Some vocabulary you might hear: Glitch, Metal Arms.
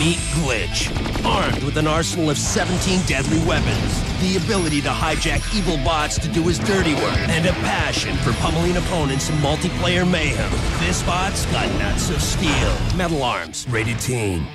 Meet Glitch. Armed with an arsenal of 17 deadly weapons, the ability to hijack evil bots to do his dirty work, and a passion for pummeling opponents in multiplayer mayhem. This bot's got nuts of steel. Metal Arms, rated teen.